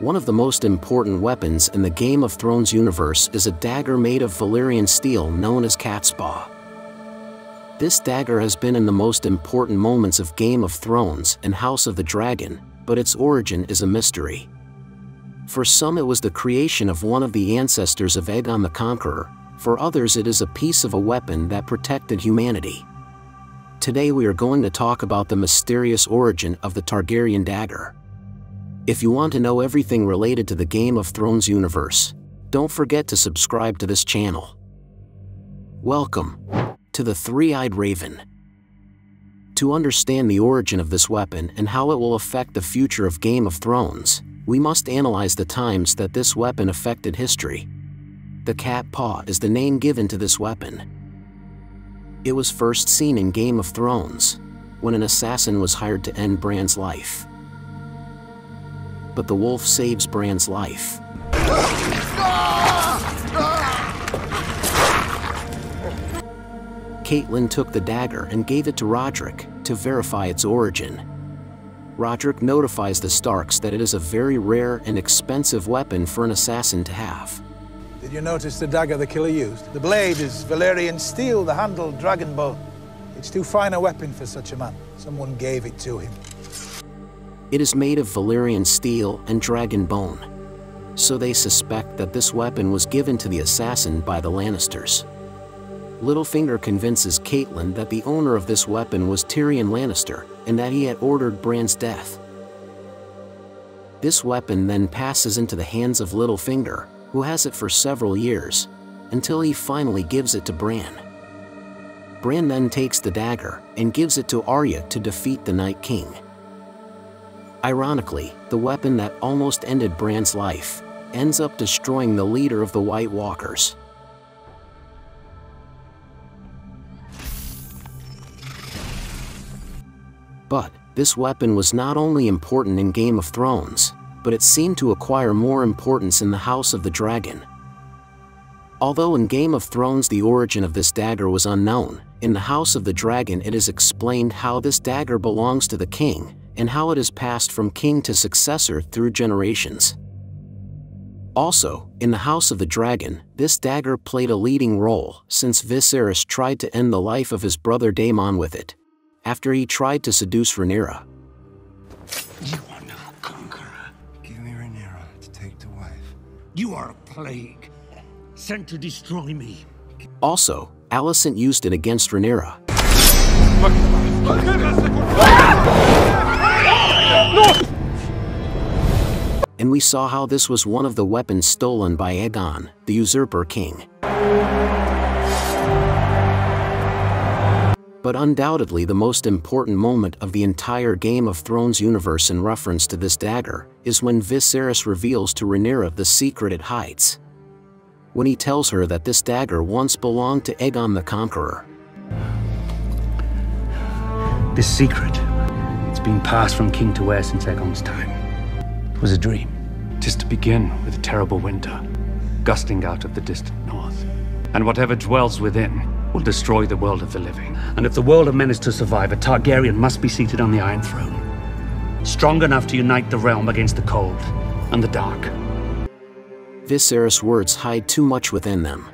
One of the most important weapons in the Game of Thrones universe is a dagger made of Valyrian steel known as Catspaw. This dagger has been in the most important moments of Game of Thrones and House of the Dragon, but its origin is a mystery. For some it was the creation of one of the ancestors of Aegon the Conqueror, for others it is a piece of a weapon that protected humanity. Today we are going to talk about the mysterious origin of the Targaryen dagger. If you want to know everything related to the Game of Thrones universe, don't forget to subscribe to this channel. Welcome to the Three-Eyed Raven. To understand the origin of this weapon and how it will affect the future of Game of Thrones, we must analyze the times that this weapon affected history. The cat paw is the name given to this weapon. It was first seen in Game of Thrones, when an assassin was hired to end Bran's life. But the wolf saves Bran's life. Catelyn took the dagger and gave it to Roderick to verify its origin. Roderick notifies the Starks that it is a very rare and expensive weapon for an assassin to have. Did you notice the dagger the killer used? The blade is Valyrian steel, the handle dragon bone. It's too fine a weapon for such a man. Someone gave it to him. It is made of Valyrian steel and dragon bone. So they suspect that this weapon was given to the assassin by the Lannisters. Littlefinger convinces Catelyn that the owner of this weapon was Tyrion Lannister and that he had ordered Bran's death. This weapon then passes into the hands of Littlefinger, who has it for several years, until he finally gives it to Bran. Bran then takes the dagger and gives it to Arya to defeat the Night King. Ironically, the weapon that almost ended Bran's life ends up destroying the leader of the White Walkers. But this weapon was not only important in Game of Thrones, but it seemed to acquire more importance in the House of the Dragon. Although in Game of Thrones the origin of this dagger was unknown, in the House of the Dragon it is explained how this dagger belongs to the king, and how it is passed from king to successor through generations. Also, in the House of the Dragon, this dagger played a leading role, since Viserys tried to end the life of his brother Daemon with it, after he tried to seduce Rhaenyra. You are a plague, sent to destroy me. Also, Alicent used it against Rhaenyra. And we saw how this was one of the weapons stolen by Aegon, the usurper king. But undoubtedly the most important moment of the entire Game of Thrones universe in reference to this dagger is when Viserys reveals to Rhaenyra the secret it hides. When he tells her that this dagger once belonged to Aegon the Conqueror. This secret, it's been passed from king to heir since Aegon's time. It was a dream, just to begin with a terrible winter, gusting out of the distant north. And whatever dwells within will destroy the world of the living. And if the world of men is to survive, a Targaryen must be seated on the Iron Throne. Strong enough to unite the realm against the cold and the dark. Viserys' words hide too much within them.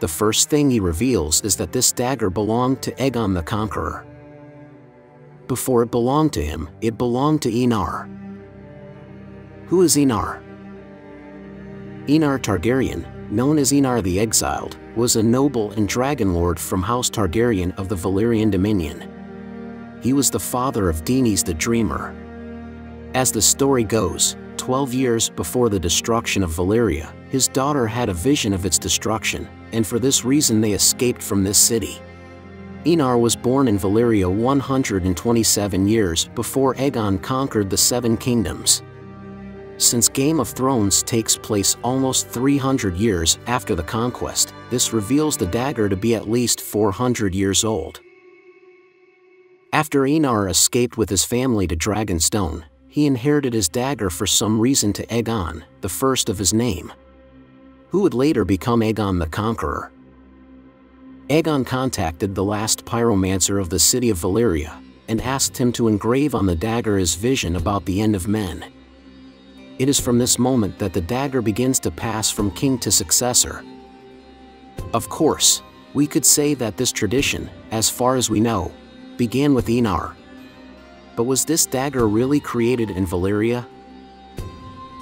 The first thing he reveals is that this dagger belonged to Aegon the Conqueror. Before it belonged to him, it belonged to Aenar. Who is Aenar? Aenar Targaryen, known as Aenar the Exiled, was a noble and dragon lord from House Targaryen of the Valyrian Dominion. He was the father of Daenys the Dreamer. As the story goes, 12 years before the destruction of Valyria, his daughter had a vision of its destruction, and for this reason they escaped from this city. Aenar was born in Valyria 127 years before Aegon conquered the Seven Kingdoms. Since Game of Thrones takes place almost 300 years after the conquest, this reveals the dagger to be at least 400 years old. After Aenar escaped with his family to Dragonstone, he inherited his dagger for some reason to Aegon, the first of his name, who would later become Aegon the Conqueror. Aegon contacted the last pyromancer of the city of Valyria and asked him to engrave on the dagger his vision about the end of men. It is from this moment that the dagger begins to pass from king to successor. Of course, we could say that this tradition, as far as we know, began with Aenar. But was this dagger really created in Valyria?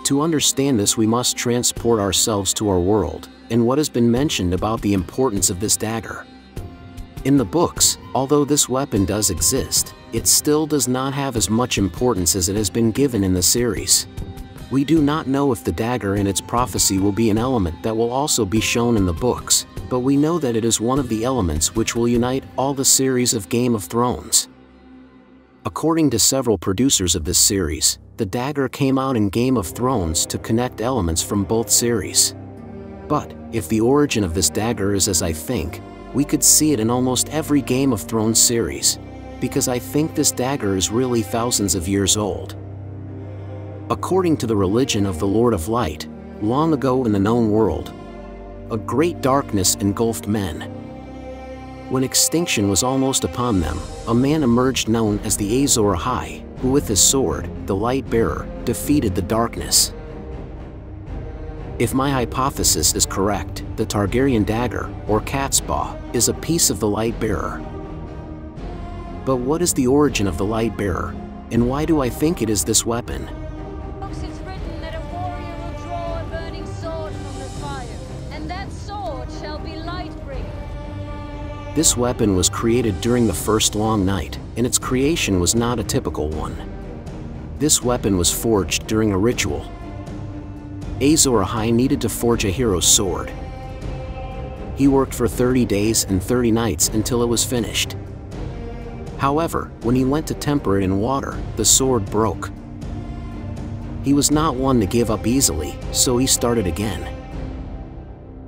To understand this, we must transport ourselves to our world, and what has been mentioned about the importance of this dagger. In the books, although this weapon does exist, it still does not have as much importance as it has been given in the series. We do not know if the dagger and its prophecy will be an element that will also be shown in the books, but we know that it is one of the elements which will unite all the series of Game of Thrones. According to several producers of this series, the dagger came out in Game of Thrones to connect elements from both series. But, if the origin of this dagger is as I think, we could see it in almost every Game of Thrones series, because I think this dagger is really thousands of years old. According to the religion of the Lord of Light, long ago in the known world, a great darkness engulfed men. When extinction was almost upon them, a man emerged known as the Azor Ahai, who with his sword, the Light Bearer, defeated the darkness. If my hypothesis is correct, the Targaryen dagger, or Catspaw, is a piece of the Light Bearer. But what is the origin of the Light Bearer, and why do I think it is this weapon? It's written that a warrior will draw a burning sword from the fire, and that sword shall be Lightbringer. This weapon was created during the First Long Night, and its creation was not a typical one. This weapon was forged during a ritual. Azor Ahai needed to forge a hero's sword. He worked for 30 days and 30 nights until it was finished. However, when he went to temper it in water, the sword broke. He was not one to give up easily, so he started again.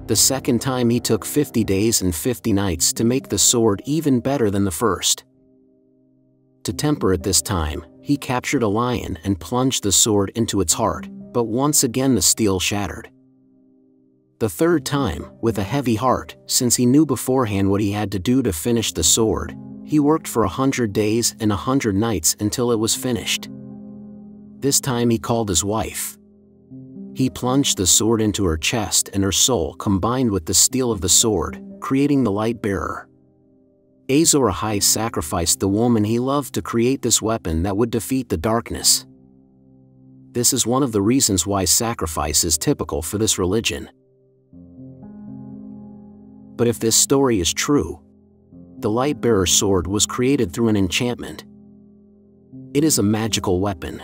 The second time he took 50 days and 50 nights to make the sword even better than the first. To temper it this time, he captured a lion and plunged the sword into its heart. But once again the steel shattered. The third time, with a heavy heart, since he knew beforehand what he had to do to finish the sword, he worked for 100 days and 100 nights until it was finished. This time he called his wife. He plunged the sword into her chest and her soul combined with the steel of the sword, creating the Light Bearer. Azor Ahai sacrificed the woman he loved to create this weapon that would defeat the darkness. This is one of the reasons why sacrifice is typical for this religion. But if this story is true, the Light Bearer sword was created through an enchantment. It is a magical weapon.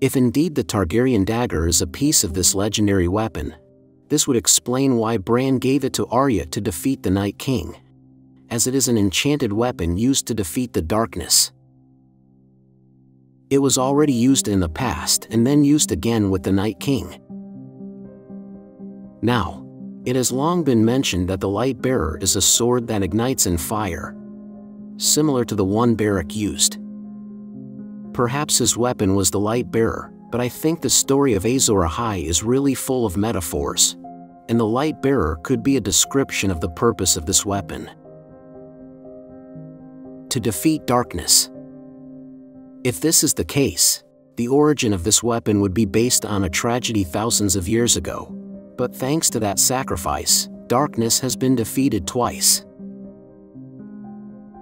If indeed the Targaryen dagger is a piece of this legendary weapon, this would explain why Bran gave it to Arya to defeat the Night King, as it is an enchanted weapon used to defeat the darkness. It was already used in the past and then used again with the Night King. Now, it has long been mentioned that the Light Bearer is a sword that ignites in fire, similar to the one Beric used. Perhaps his weapon was the Light Bearer, but I think the story of Azor Ahai is really full of metaphors, and the Light Bearer could be a description of the purpose of this weapon. To defeat darkness. If this is the case, the origin of this weapon would be based on a tragedy thousands of years ago, but thanks to that sacrifice, darkness has been defeated twice.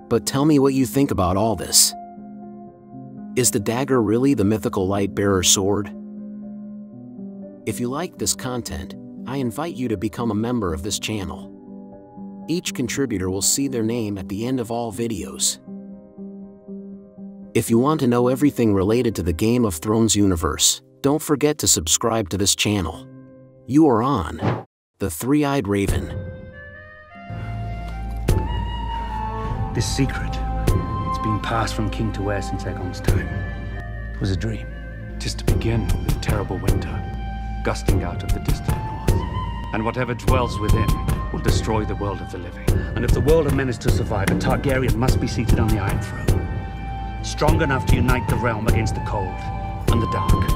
But tell me what you think about all this. Is the dagger really the mythical Light Bearer sword? If you like this content, I invite you to become a member of this channel. Each contributor will see their name at the end of all videos. If you want to know everything related to the Game of Thrones universe, don't forget to subscribe to this channel. You are on the Three-Eyed Raven. This secret, it's been passed from king to heir since Aegon's time. It was a dream. 'Tis to begin with a terrible winter, gusting out of the distant north. And whatever dwells within will destroy the world of the living. And if the world of men is to survive, a Targaryen must be seated on the Iron Throne. Strong enough to unite the realm against the cold and the dark.